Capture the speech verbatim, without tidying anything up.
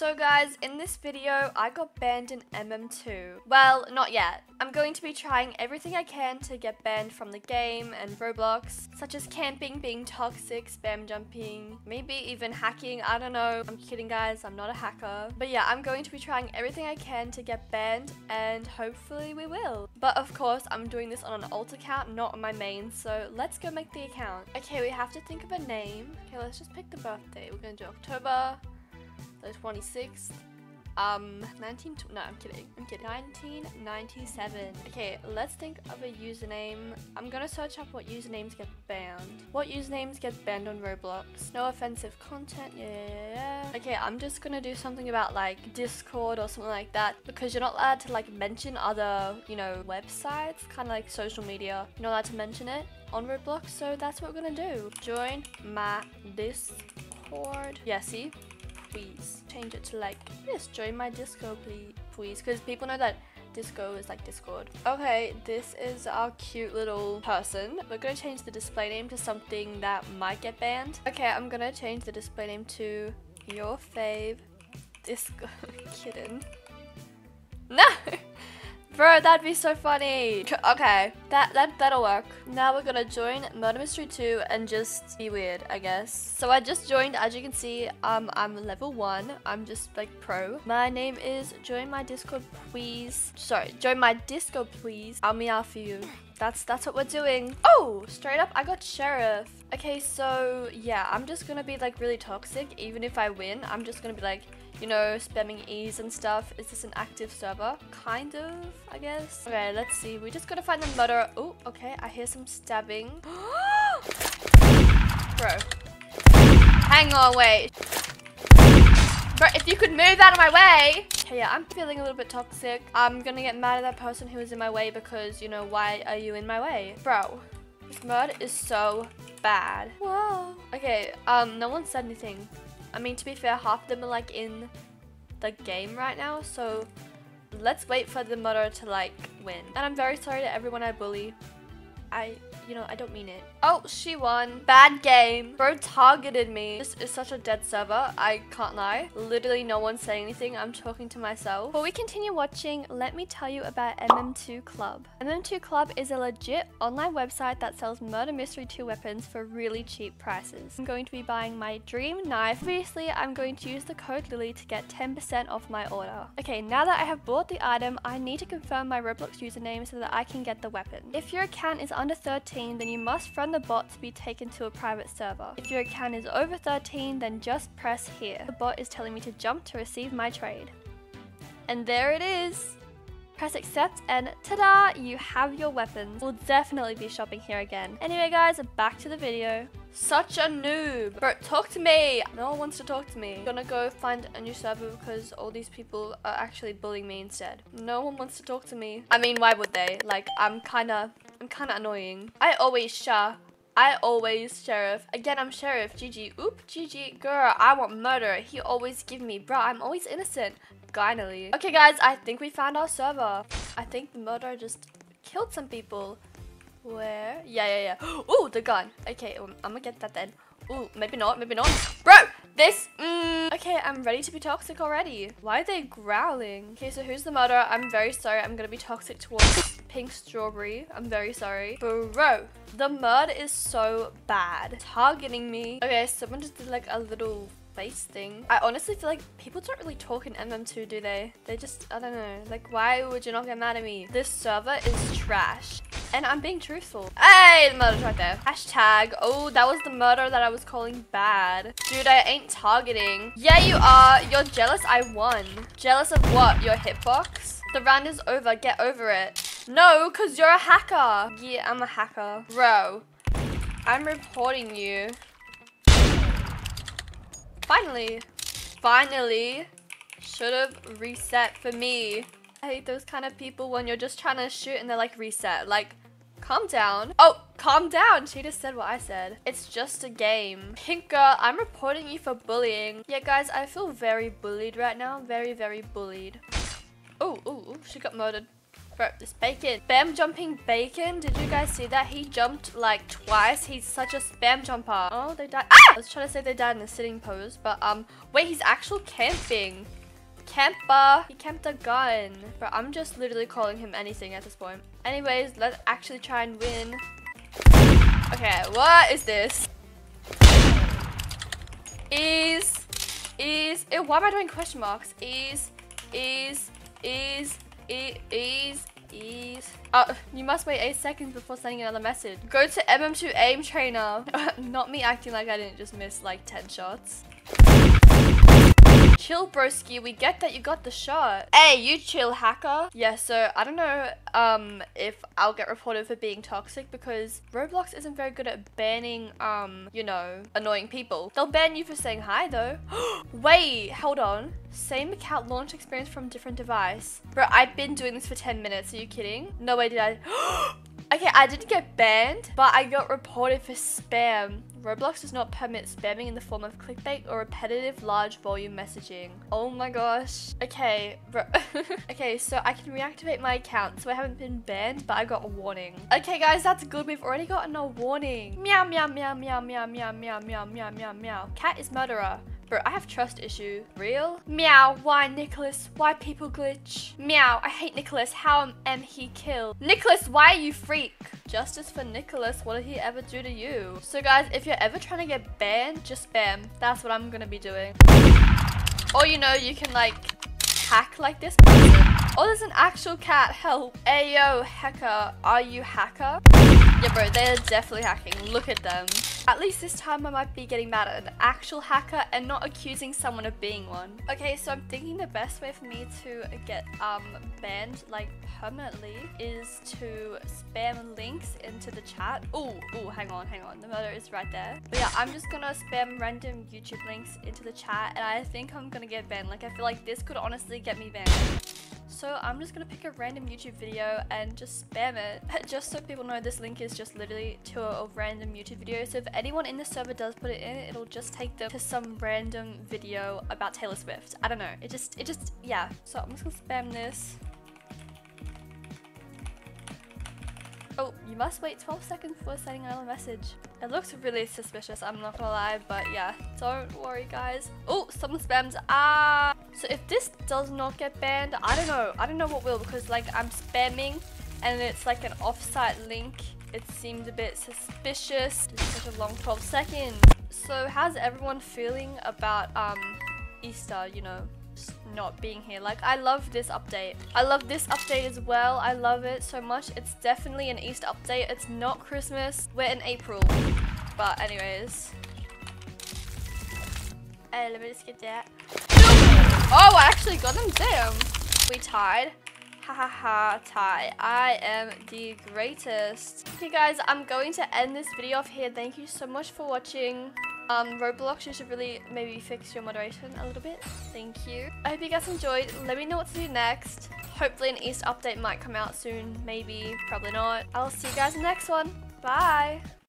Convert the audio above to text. So guys, in this video, I got banned in M M two. Well, not yet. I'm going to be trying everything I can to get banned from the game and Roblox, such as camping, being toxic, spam jumping, maybe even hacking, I don't know. I'm kidding guys, I'm not a hacker. But yeah, I'm going to be trying everything I can to get banned and hopefully we will. But of course, I'm doing this on an alt account, not on my main, so let's go make the account. Okay, we have to think of a name. Okay, let's just pick the birthday. We're gonna do October the twenty-sixth. Um, nineteen. No, I'm kidding. I'm kidding. nineteen ninety-seven. Okay, let's think of a username. I'm gonna search up what usernames get banned. What usernames get banned on Roblox? No offensive content. Yeah, yeah, yeah. Okay, I'm just gonna do something about like Discord or something like that, because you're not allowed to like mention other, you know, websites, kind of like social media. You're not allowed to mention it on Roblox, so that's what we're gonna do. Join my Discord. Yeah, see? Please change it to like this. Join my Discord, please, please, because people know that Disco is like Discord. Okay, this is our cute little person. We're gonna change the display name to something that might get banned. Okay, I'm gonna change the display name to your fave Disco kitten. No, bro, that'd be so funny. Okay, that, that, that'll work. Now we're gonna join Murder Mystery two and just be weird, I guess. So I just joined, as you can see, um, I'm level one. I'm just like pro. My name is join my Discord, please. Sorry, join my Discord, please. I'll meow for you. That's, that's what we're doing. Oh, straight up, I got Sheriff. Okay, so yeah, I'm just gonna be like really toxic. Even if I win, I'm just gonna be like, you know, spamming E's and stuff. Is this an active server? Kind of, I guess. Okay, let's see. We just gotta find the murderer. Oh, okay. I hear some stabbing. Bro. Hang on, wait. Bro, if you could move out of my way. Okay, yeah, I'm feeling a little bit toxic. I'm gonna get mad at that person who was in my way because, you know, why are you in my way? Bro, this murder is so bad. Whoa. Okay, um, no one said anything. I mean, to be fair, half of them are like in the game right now, so let's wait for the murderer to like win. And I'm very sorry to everyone I bully. I, you know, I don't mean it. Oh, she won. Bad game. Bro targeted me. This is such a dead server. I can't lie. Literally no one's saying anything. I'm talking to myself. Before we continue watching, let me tell you about M M two Club. M M two Club is a legit online website that sells Murder Mystery two weapons for really cheap prices. I'm going to be buying my dream knife. Obviously, I'm going to use the code Lily to get ten percent off my order. Okay, now that I have bought the item, I need to confirm my Roblox username so that I can get the weapon. If your account is under thirteen, then you must run the bot to be taken to a private server. If your account is over thirteen, then just press here. The bot is telling me to jump to receive my trade. And there it is. Press accept and ta-da, you have your weapons. We'll definitely be shopping here again. Anyway guys, back to the video. Such a noob. Bro, talk to me. No one wants to talk to me. I'm gonna go find a new server because all these people are actually bullying me instead. No one wants to talk to me. I mean, why would they? Like, I'm kinda... I'm kind of annoying. I always sha. I always Sheriff. Again, I'm Sheriff. G G. Oop. G G. Girl, I want murder. He always give me. Bruh, I'm always innocent. Finally. Okay, guys. I think we found our server. I think the murderer just killed some people. Where? Yeah, yeah, yeah. Ooh, the gun. Okay, um, I'm gonna get that then. Ooh, maybe not. Maybe not. Bro, this. Mm. Okay, I'm ready to be toxic already. Why are they growling? Okay, so who's the murderer? I'm very sorry. I'm gonna be toxic towards... pink strawberry. I'm very sorry. Bro, the murder is so bad. Targeting me. Okay, someone just did like a little face thing. I honestly feel like people don't really talk in M M two, do they? They just, I don't know. Like, why would you not get mad at me? This server is trash. And I'm being truthful. Hey, the murder's right there. Hashtag. Oh, that was the murder that I was calling bad. Dude, I ain't targeting. Yeah, you are. You're jealous I won. Jealous of what? Your hitbox? The round is over. Get over it. No, because you're a hacker. Yeah, I'm a hacker. Bro, I'm reporting you. Finally. Finally. Should have reset for me. I hate those kind of people when you're just trying to shoot and they're like reset. Like, calm down. Oh, calm down. She just said what I said. It's just a game. Pink girl, I'm reporting you for bullying. Yeah, guys, I feel very bullied right now. Very, very bullied. Oh, oh, she got murdered. Bro, this bacon. Spam jumping bacon. Did you guys see that? He jumped like twice. He's such a spam jumper. Oh, they died. Ah! I was trying to say they died in a sitting pose, but um, wait, he's actual camping. Camper. He camped a gun. Bro, I'm just literally calling him anything at this point. Anyways, let's actually try and win. Okay, what is this? Is, is, ew, why am I doing question marks? Is, is, is, is, is, is. Oh, you must wait eight seconds before sending another message. Go to M M two aim trainer. Not me acting like I didn't just miss like ten shots. Chill, broski, we get that you got the shot. Hey, you chill, hacker. Yeah, so I don't know um if I'll get reported for being toxic because Roblox isn't very good at banning um you know, annoying people. They'll ban you for saying hi though. Wait, hold on, same account launch experience from different device. Bro, I've been doing this for ten minutes. Are you kidding? No way did I. Okay, I didn't get banned, but I got reported for spam. Roblox does not permit spamming in the form of clickbait or repetitive large volume messaging. Oh my gosh. Okay, bro. Okay, so I can reactivate my account. So I haven't been banned, but I got a warning. Okay, guys, that's good. We've already gotten a warning. Meow, meow, meow, meow, meow, meow, meow, meow, meow, meow, meow. Cat is murderer. Bro, I have trust issue. Real? Meow, why Nicholas? Why people glitch? Meow, I hate Nicholas. How am, am he killed? Nicholas, why are you freak? Justice for Nicholas, what did he ever do to you? So guys, if you're ever trying to get banned, just spam. That's what I'm gonna be doing. Or you know, you can like hack like this person. Oh, there's an actual cat, help. Ayo, hacker, are you hacker? Yeah bro, they're definitely hacking, look at them. At least this time I might be getting mad at an actual hacker and not accusing someone of being one. Okay, so I'm thinking the best way for me to get um banned like permanently is to spam links into the chat. Ooh, ooh, hang on, hang on, the murder is right there. But yeah, I'm just gonna spam random YouTube links into the chat and I think I'm gonna get banned. Like I feel like this could honestly get me banned. So I'm just gonna pick a random YouTube video and just spam it. Just so people know, this link is just literally to a random YouTube video. So if anyone in the server does put it in, it'll just take them to some random video about Taylor Swift. I don't know. It just, it just, yeah. So I'm just gonna spam this. Oh, you must wait twelve seconds before sending another message. It looks really suspicious, I'm not gonna lie, but yeah, don't worry guys. Oh, someone spams. Ah! So if this does not get banned, I don't know. I don't know what will, because like I'm spamming and it's like an offsite link. It seemed a bit suspicious. It's such a long twelve seconds. So how's everyone feeling about um Easter, you know? Not being here. Like I love this update. I love this update as well. I love it so much. It's definitely an Easter update. It's not Christmas. We're in April. But anyways. Hey, let me just get that. Oh, I actually got them. Damn. We tied. Ha ha ha, tie. I am the greatest. Okay guys, I'm going to end this video off here. Thank you so much for watching. Um, Roblox, you should really maybe fix your moderation a little bit. Thank you. I hope you guys enjoyed. Let me know what to do next. Hopefully an Easter update might come out soon. Maybe, probably not. I'll see you guys in the next one. Bye.